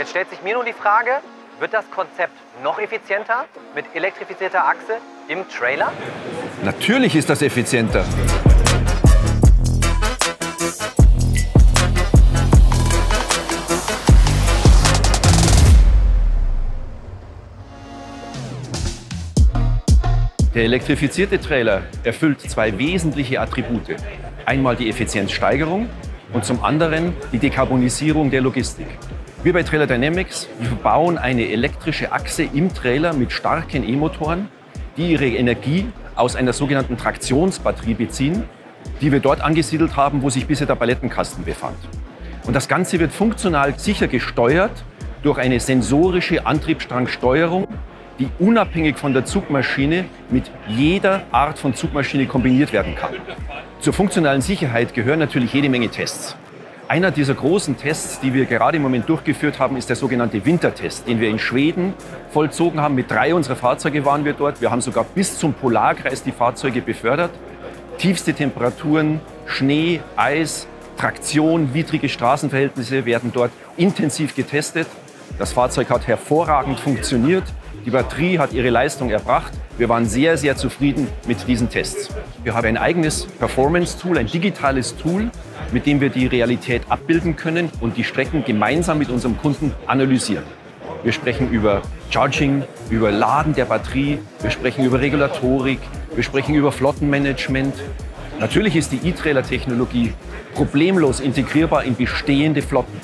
Jetzt stellt sich mir nur die Frage, wird das Konzept noch effizienter mit elektrifizierter Achse im Trailer? Natürlich ist das effizienter. Der elektrifizierte Trailer erfüllt zwei wesentliche Attribute. Einmal die Effizienzsteigerung und zum anderen die Dekarbonisierung der Logistik. Wir bei Trailer Dynamics bauen eine elektrische Achse im Trailer mit starken E-Motoren, die ihre Energie aus einer sogenannten Traktionsbatterie beziehen, die wir dort angesiedelt haben, wo sich bisher der Palettenkasten befand. Und das Ganze wird funktional sicher gesteuert durch eine sensorische Antriebsstrangsteuerung, die unabhängig von der Zugmaschine mit jeder Art von Zugmaschine kombiniert werden kann. Zur funktionalen Sicherheit gehören natürlich jede Menge Tests. Einer dieser großen Tests, die wir gerade im Moment durchgeführt haben, ist der sogenannte Wintertest, den wir in Schweden vollzogen haben. Mit 3 unserer Fahrzeuge waren wir dort. Wir haben sogar bis zum Polarkreis die Fahrzeuge befördert. Tiefste Temperaturen, Schnee, Eis, Traktion, widrige Straßenverhältnisse werden dort intensiv getestet. Das Fahrzeug hat hervorragend funktioniert. Die Batterie hat ihre Leistung erbracht. Wir waren sehr, sehr zufrieden mit diesen Tests. Wir haben ein eigenes Performance-Tool, ein digitales Tool, mit dem wir die Realität abbilden können und die Strecken gemeinsam mit unserem Kunden analysieren. Wir sprechen über Charging, über Laden der Batterie, wir sprechen über Regulatorik, wir sprechen über Flottenmanagement. Natürlich ist die E-Trailer-Technologie problemlos integrierbar in bestehende Flotten.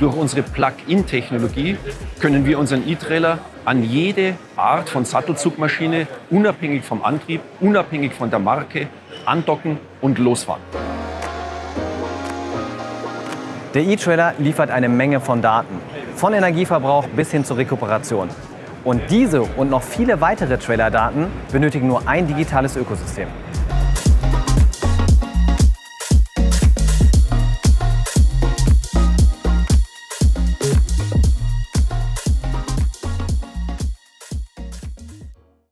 Durch unsere Plug-in-Technologie können wir unseren E-Trailer an jede Art von Sattelzugmaschine, unabhängig vom Antrieb, unabhängig von der Marke, andocken und losfahren. Der E-Trailer liefert eine Menge von Daten, von Energieverbrauch bis hin zur Rekuperation. Und diese und noch viele weitere Trailer-Daten benötigen nur ein digitales Ökosystem.